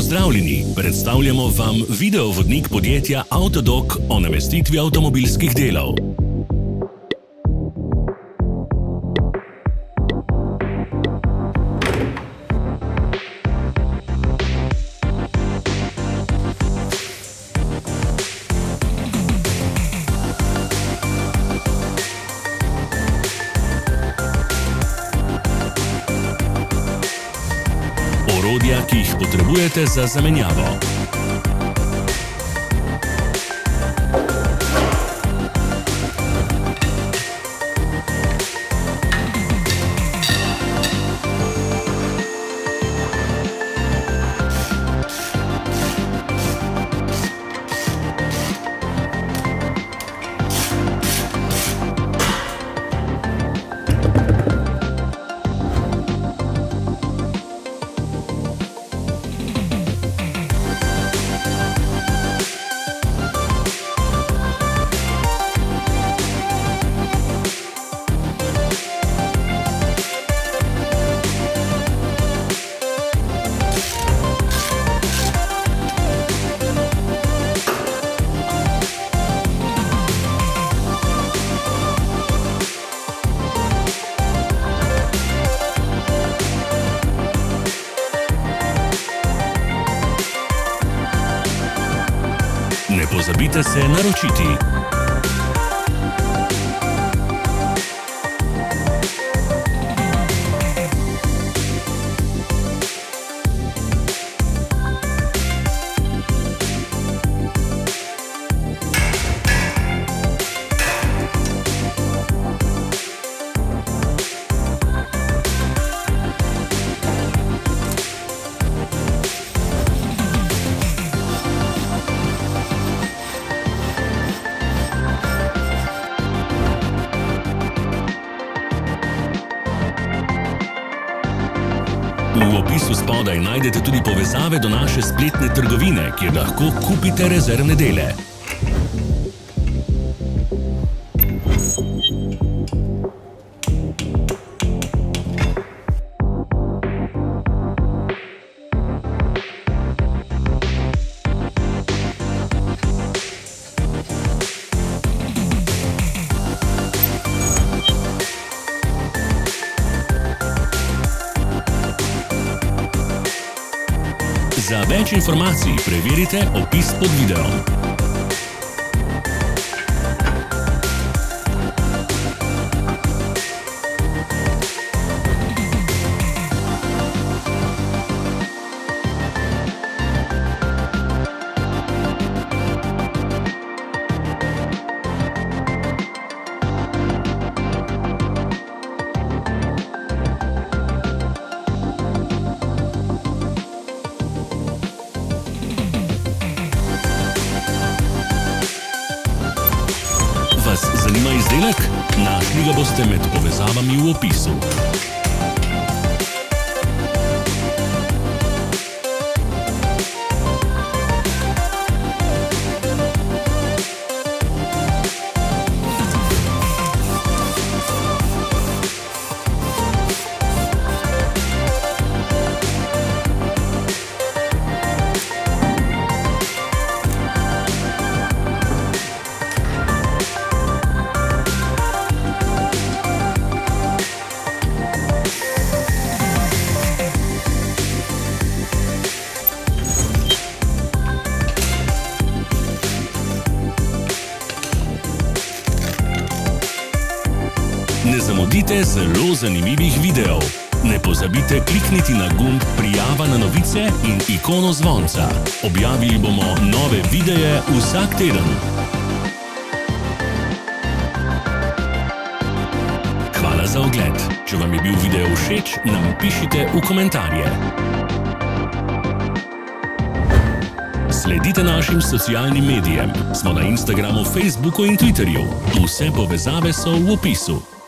Pozdravljeni, predstavljamo vam video vodnik podjetja Autodoc o namestitvi avtomobilskih delov. Orodja, ki jih potrebujete za zamenjavo. Ne pozabite se naročiti. V opisu spodaj najdete tudi povezave do naše spletne trgovine, kjer lahko kupite rezervne dele. Za več informacij preverite opis pod videom. Vas zanima izdelek? Našli ga boste med povezavami v opisu. Ne zamudite zelo zanimivih videov. Ne pozabite klikniti na gumb prijava na novice in ikono zvonca. Objavili bomo nove videe vsak teden. Hvala za ogled. Če vam je bil video všeč, nam pišite v komentarje. Sledite našim socialnim medijem. Smo na Instagramu, Facebooku in Twitterju. Vse povezave so v opisu.